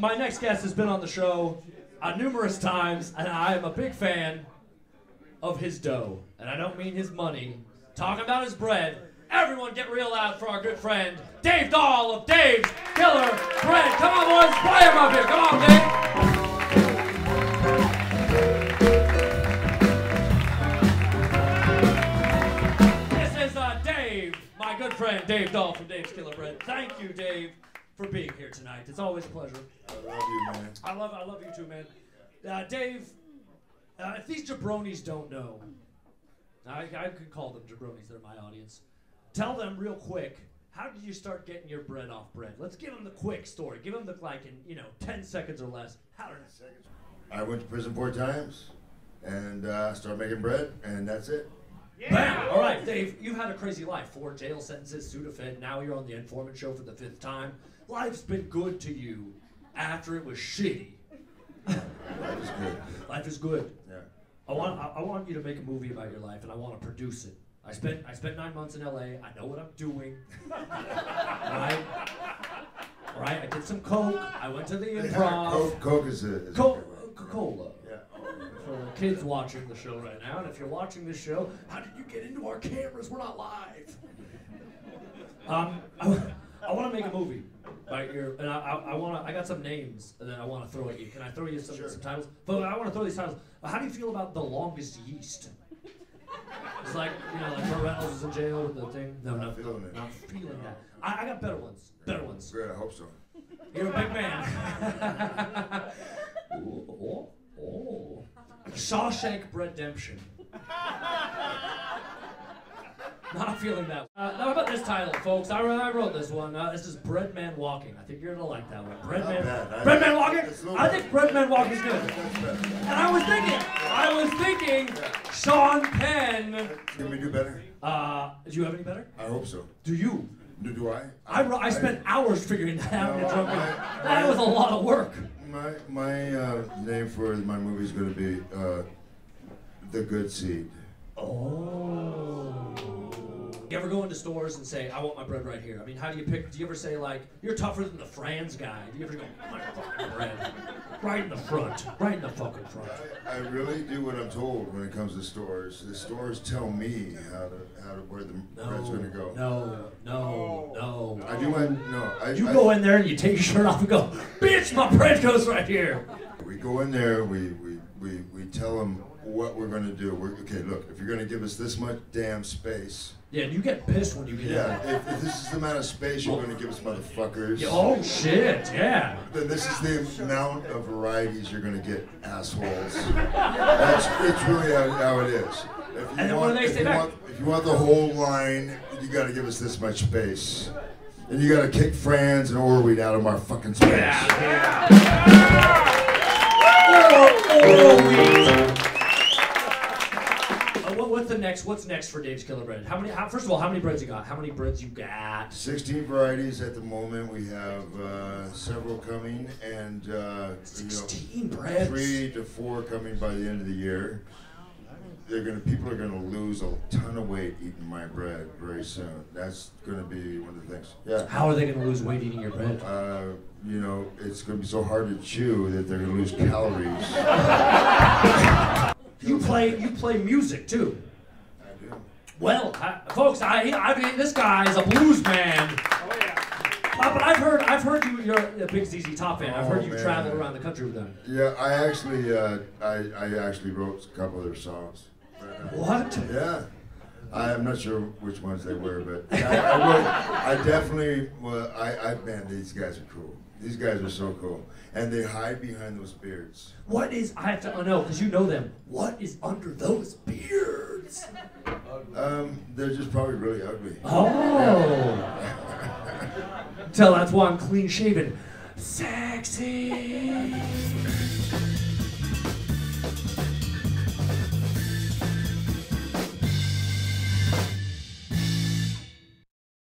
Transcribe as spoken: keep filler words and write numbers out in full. my next guest has been on the show uh, numerous times, and I am a big fan of his dough. And I don't mean his money. Talking about his bread. Everyone get real loud for our good friend, Dave Dahl of Dave's Killer Bread. Come on, boys, play him up here. Come on, Dave. My good friend, Dave Dahl from Dave's Killer Bread. Thank you, Dave, for being here tonight. It's always a pleasure. I love you, man. I love, I love you too, man. Uh, Dave, uh, if these jabronis don't know, I, I could call them jabronis. They're my audience. Tell them real quick, how did you start getting your bread off bread? Let's give them the quick story. Give them the, like, in, you know, ten seconds or less. How did I... I went to prison four times and uh, started making bread, and that's it. Yeah. All right, Dave, you've had a crazy life. Four jail sentences, Sudafed, now you're on The Informant Show for the fifth time. Life's been good to you after it was shitty. Life is good. Life is good. Yeah. I want, I, I want you to make a movie about your life, and I want to produce it. I spent, I spent nine months in L A. I know what I'm doing. All right? All right, I did some coke. I went to the improv. Coke, coke is a... Is Co a Coca-Cola. Yeah. For the kids watching the show right now, and if you're watching this show, how did you get into our cameras? We're not live. Um, I, I want to make a movie, right? You're, and I, I, I want to. I got some names that I want to throw at you. Can I throw you some, sure. some titles? But I want to throw these titles. How do you feel about The Longest Yeast? It's like, you know, like Reynolds is in jail with the thing. No, not, not feeling it. Not feeling that. I, I got better ones. Better ones. Good. I hope so. You're a big man. Ooh, oh, oh. Shawshank Redemption. Not feeling that. Uh, how about this title, folks? I, I wrote this one. Uh, this is Bread Man Walking. I think you're gonna like that one. Bread Man. Bad, Bread Man Walking. I think Bread Man Walking is good. And I was thinking, I was thinking, Sean Penn. Can we do better? Uh, do you have any better? I hope so. Do you? Do, do I? I, I? I spent I, hours figuring that out. No, I, I, that I, was a lot of work. My, my uh, name for my movie is going to be uh, The Good Seed. Oh. You ever go into stores and say, I want my bread right here? I mean, how do you pick? Do you ever say, like, you're tougher than the Franz guy? Do you ever go, my fucking bread? Right in the front. Right in the fucking front. I, I really do what I'm told when it comes to stores. The stores tell me how to, how to where the no, bread's going to go. No, no, no, no. I do I, no. I, you I, go in there and you take your shirt off and go, bitch, my bread goes right here. We go in there, we, we, we, we tell them what we're going to do. We're, okay, look, if you're going to give us this much damn space. Yeah, and you get pissed when you get yeah, in there. If, if this is the amount of space you're oh. going to give us, motherfuckers. Oh, shit, yeah. Then this is the amount of varieties you're going to get, assholes. That's it's really how, how it is. If you, and want, if, you want, if you want the whole line, you got to give us this much space. And you got to kick Franz and Orweed out of our fucking space. Yeah, yeah. yeah. Orweed. What's the next? What's next for Dave's Killer Bread? How many? How, first of all, how many breads you got? How many breads you got? Sixteen varieties at the moment. We have uh, several coming, and uh, sixteen you know, breads. Three to four coming by the end of the year. They're gonna. People are gonna lose a ton of weight eating my bread very soon. That's gonna be one of the things. Yeah. How are they gonna lose weight eating your bread? Uh, you know, it's gonna be so hard to chew that they're gonna lose calories. You play, you play music too. I do. Well, I, folks, I, I mean, this guy is a blues man. Oh yeah. Uh, but I've heard, I've heard you. You're a big Z Z Top fan. I've heard oh, you man. travel around the country with them. Yeah, I actually, uh, I, I actually wrote a couple of their songs. What? Yeah. I'm not sure which ones they were, but I, I, wrote, I definitely. Well, I, I man, these guys are cool. These guys are so cool. And they hide behind those beards. What is, I have to oh, know, because you know them. What is under those beards? Um, they're just probably really ugly. Oh. Until that's why I'm clean shaven. Sexy.